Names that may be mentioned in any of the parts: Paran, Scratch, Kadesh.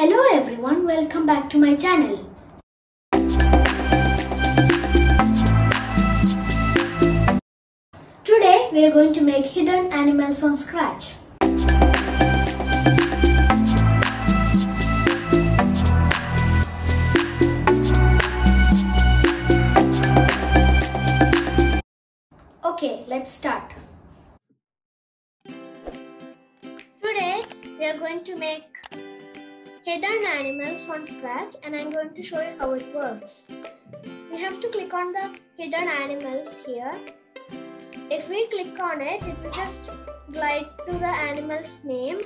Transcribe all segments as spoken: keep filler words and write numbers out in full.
Hello everyone, welcome back to my channel. Today we are going to make hidden animals from Scratch. Okay, let's start. Today we are going to make hidden animals on Scratch, and I'm going to show you how it works. We have to click on the hidden animals here. If we click on it, it will just glide to the animal's name,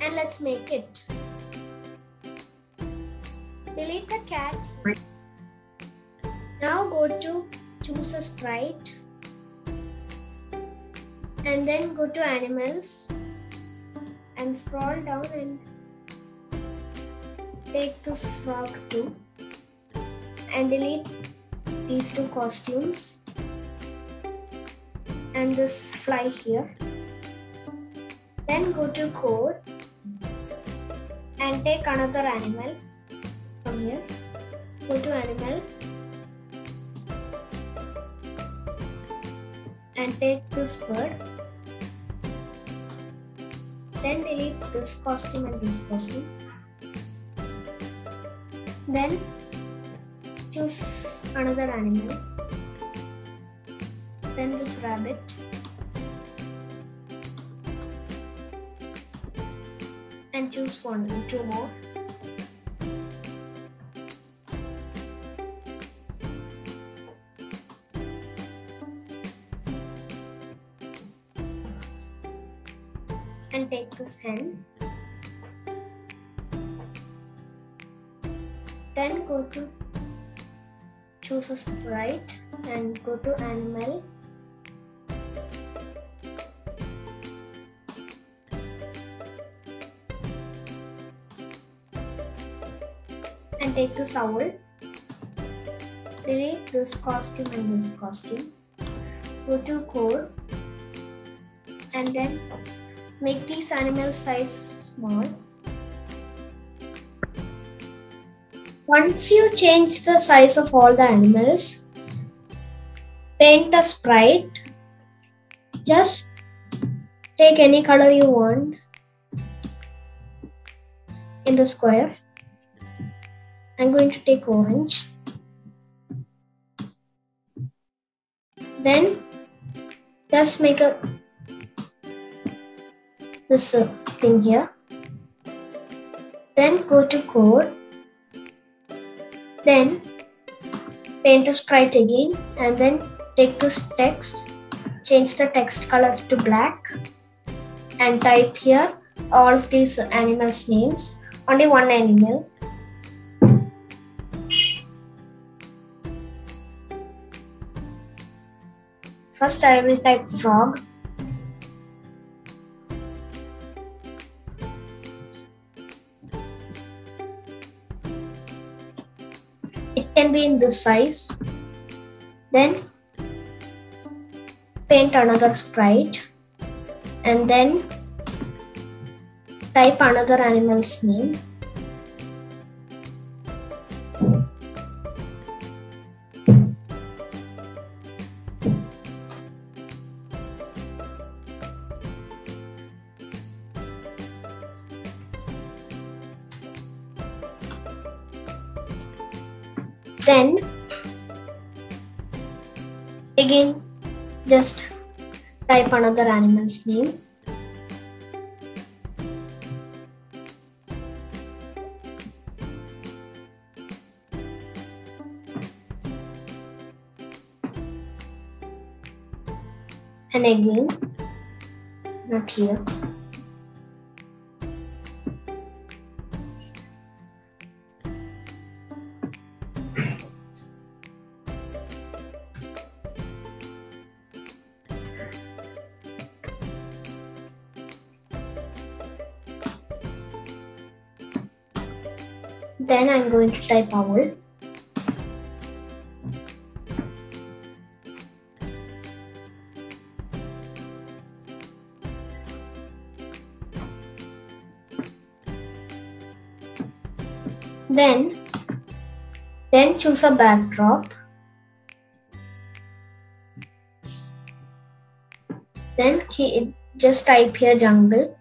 and let's make it. Delete the cat. Now go to choose a sprite and then go to animals and scroll down and take this frog too and delete these two costumes and this fly here. Then go to code and take another animal from here. Go to animal and take this bird. Then delete this costume and this costume. Then choose another animal, then this rabbit, and choose one, two more, and take this hen. Then go to choose a sprite and go to animal and take this owl. Delete this costume and this costume. Go to core and then make these animal size small. Once you change the size of all the animals, paint the sprite. Just take any color you want in the square. I'm going to take orange. Then just make a this uh, thing here. Then go to core. Then paint a sprite again and then take this text, change the text color to black and type here all of these animals' names, only one animal. First I will type frog. Can be in this size. Then paint another sprite and then type another animal's name. Then again just type another animal's name and again, not here. Then I'm going to type owl. Then, then choose a backdrop. Then key, just type here jungle.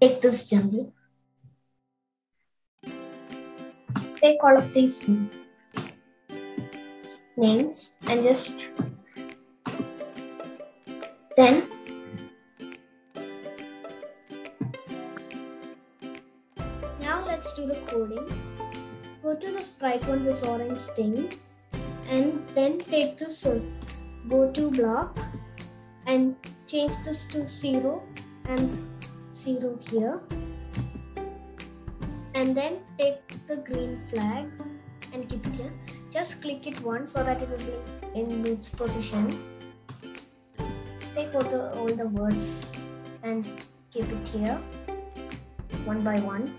Take this jungle. Take all of these names and just then now let's do the coding. Go to the sprite one, this orange thing, and then take this go to block and change this to zero and zero here, and then take the green flag and keep it here. Just click it once so that it will be in its position. Take all the, all the words and keep it here one by one.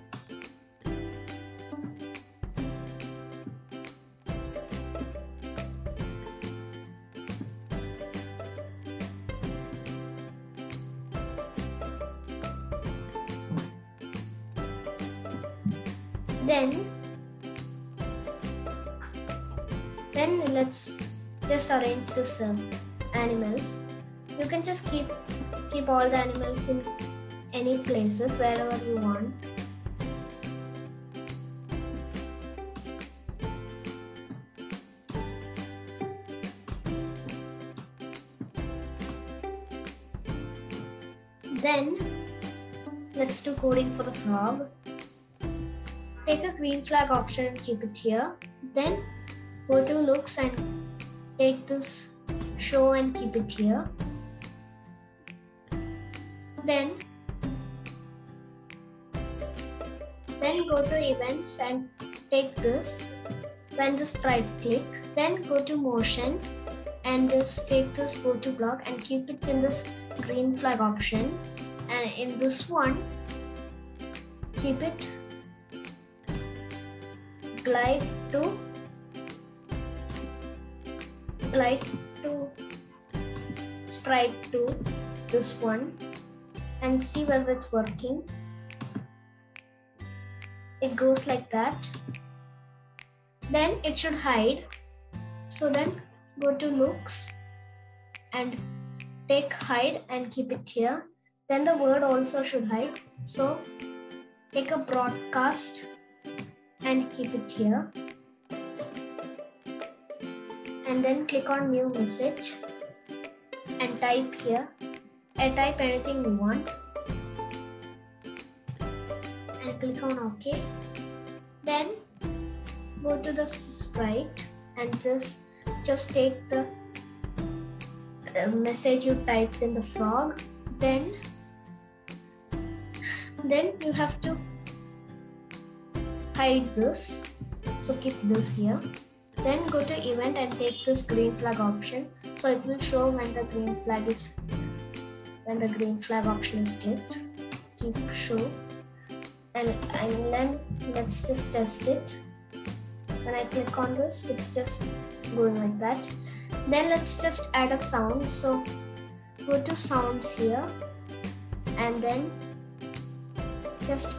Then, then let's just arrange this uh, animals. You can just keep keep all the animals in any places wherever you want. Then let's do coding for the frog. Take a green flag option and keep it here. Then go to looks and take this show and keep it here. Then, then go to events and take this when the sprite click. Then go to motion and just take this go to block and keep it in this green flag option. And in this one, keep it. Glide to glide to sprite to this one and see whether it's working. It goes like that. Then it should hide. So then go to looks and take hide and keep it here. Then the word also should hide. So take a broadcast and keep it here, and then click on new message and type here and type anything you want and click on OK. Then go to the sprite and just just take the message you typed in the frog. Then then you have to hide this, so keep this here. Then go to event and take this green flag option, so it will show when the green flag is when the green flag option is clicked. Keep show, and, and then let's just test it. When I click on this, it's just going like that. Then let's just add a sound, so go to sounds here and then just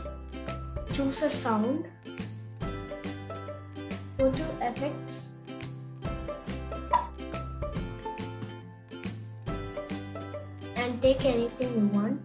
choose a sound. Go to effects and take anything you want.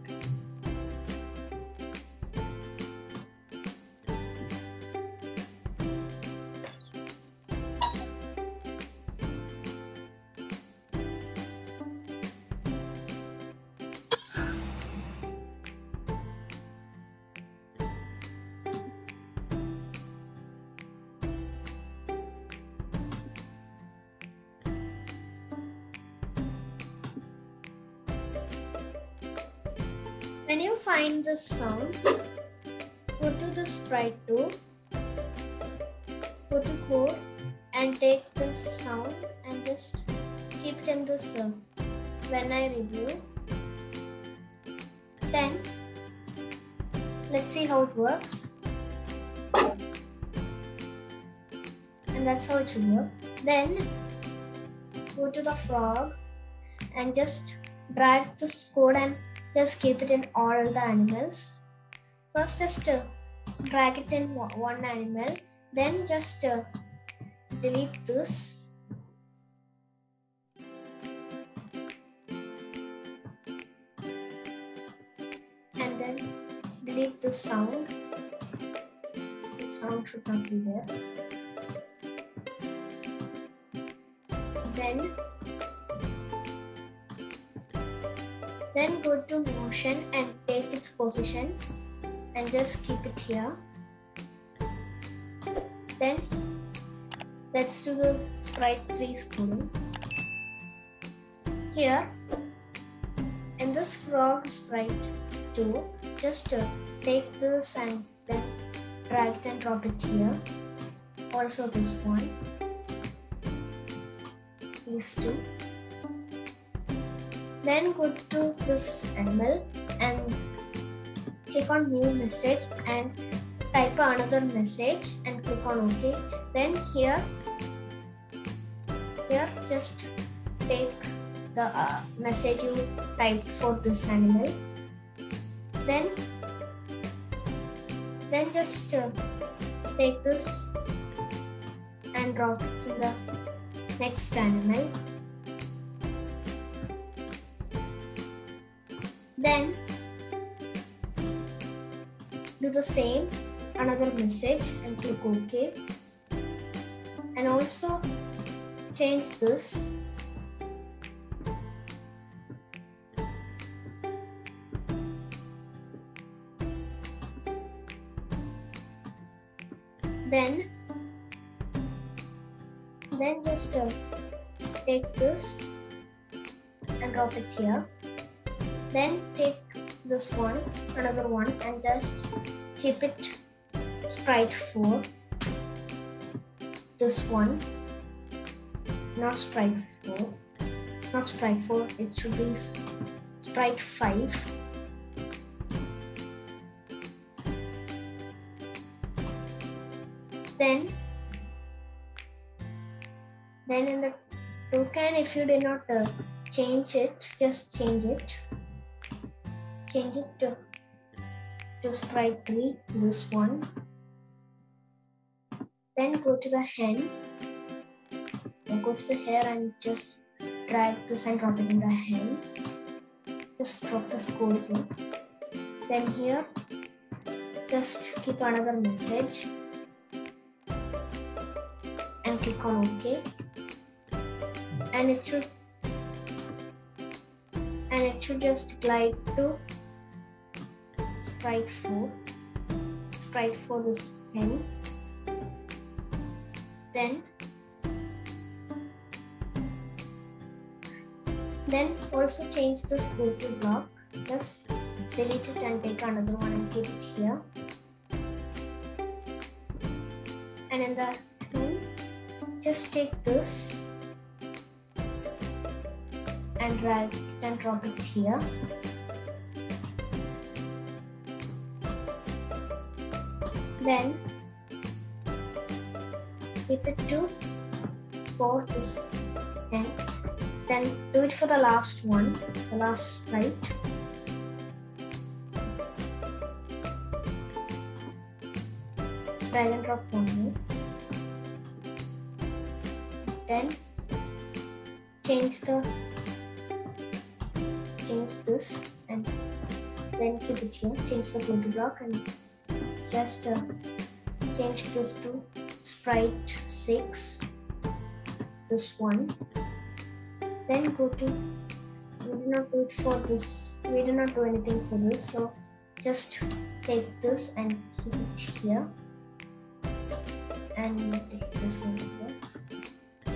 When you find this sound, go to the sprite tool, go to core and take this sound and just keep it in this uh, when I review. Then let's see how it works, and that's how it should work. Then go to the frog and just drag this code and just keep it in all the animals. First just uh, drag it in one animal, then just uh, delete this. And then delete the sound. The sound should not be there. Then, then go to motion and take its position and just keep it here. Then let's do the sprite three scrolling. Here in this frog sprite two, just uh, take this and then drag it and drop it here. Also this one. These two. Then go to this animal and click on new message and type another message and click on OK. Then here, here just take the uh, message you typed for this animal. Then, then just uh, take this and drop it to the next animal. Then do the same, another message and click OK. And also change this. Then, then just uh, take this and drop it here. Then take this one, another one, and just keep it sprite four. This one, not sprite four, not sprite four. It should be sprite five. Then, then in the token, if you did not uh, change it, just change it. Change it to, to sprite three, this one. Then go to the hen. Then go to the hair and just drag this and drop it in the hen. Just drop the score here. Then here, just keep another message. And click on OK. And it should, and it should just glide to sprite four, sprite for this hen. Then, then also change this go to block. Just delete it and take another one and keep it here. And in the two, just take this and drag it and drop it here. Then keep it to four, this and then do it for the last one, the last right. Drag and drop one more. Then change the change this and then keep it here, change the go to block and just uh, change this to sprite six, this one. Then go to, we do not do it for this, we do not do anything for this, so just take this and keep it here and take this one here.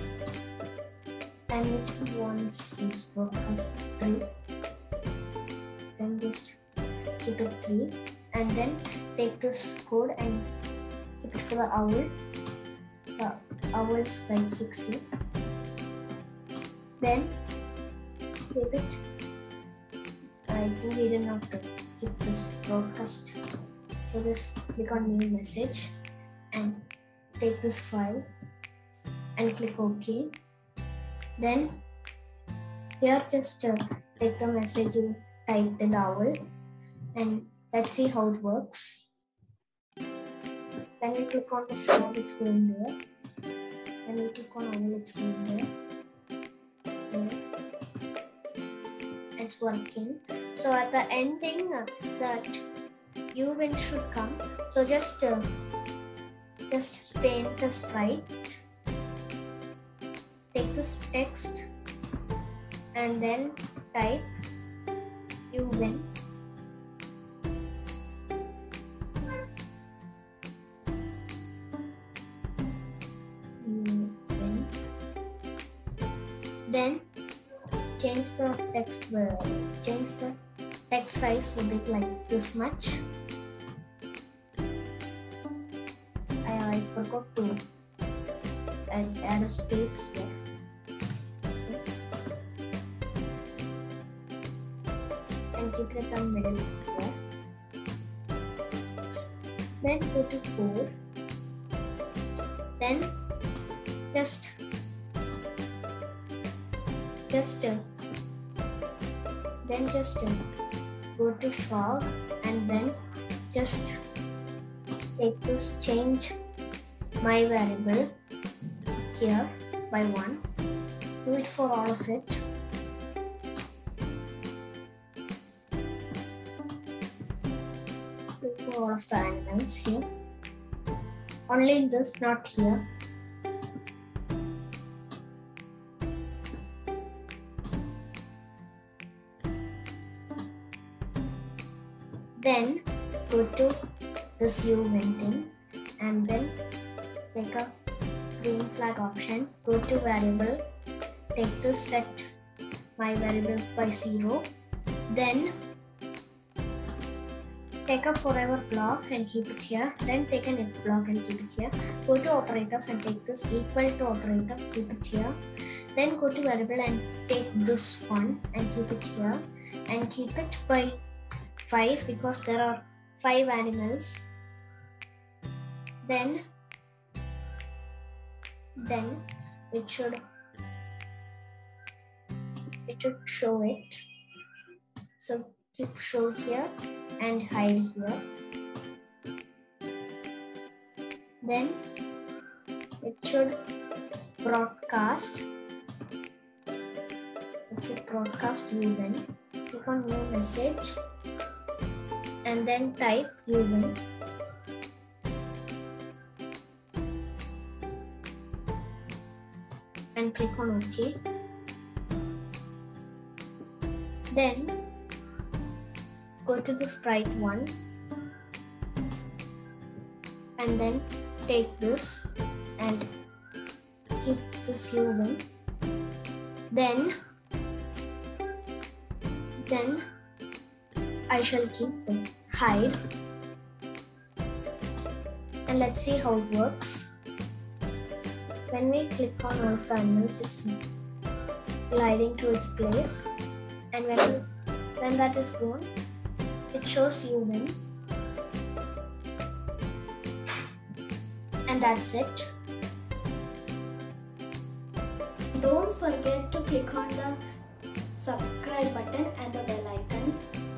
And which ones is broadcast three? Then just keep it three and then take this code and keep it for the owl. The owl is like sixty. Then keep it. I think we did not keep this broadcast. So just click on new message and take this file and click OK. Then here just uh, take the message you typed in the owl and Let's see how it works. When you click on the frog, it's going there. When you click on owl, it's going there. Okay. It's working. So at the ending, that you win should come. So just uh, just paint the sprite. Take this text and then type you win. You win. Then change the text well, change the text size a bit like this much. I, I forgot to add, add a space here. Keep it on middle here. Then go to four. Then just just uh, then just uh, go to frog and then just take this change my variable here by one. Do it for all of it. All of the animals here. Only this, not here. Then go to this U venting and then take a green flag option. Go to variable. Take this set my variable by zero. Then take a forever block and keep it here. Then take an if block and keep it here. Go to operators and take this equal to operator, keep it here. Then go to variable and take this one and keep it here. And keep it by five because there are five animals. Then, then it should, it should show it. So keep show here and hide here. Then it should broadcast. It should broadcast you win. Click on new message and then type you win. And click on OK. Then go to the sprite one and then take this and keep this human. Then, then I shall keep it hide and let's see how it works. When we click on all of the animals, it's gliding to its place, and when when that is gone, it shows you win, and that's it. Don't forget to click on the subscribe button and the bell icon.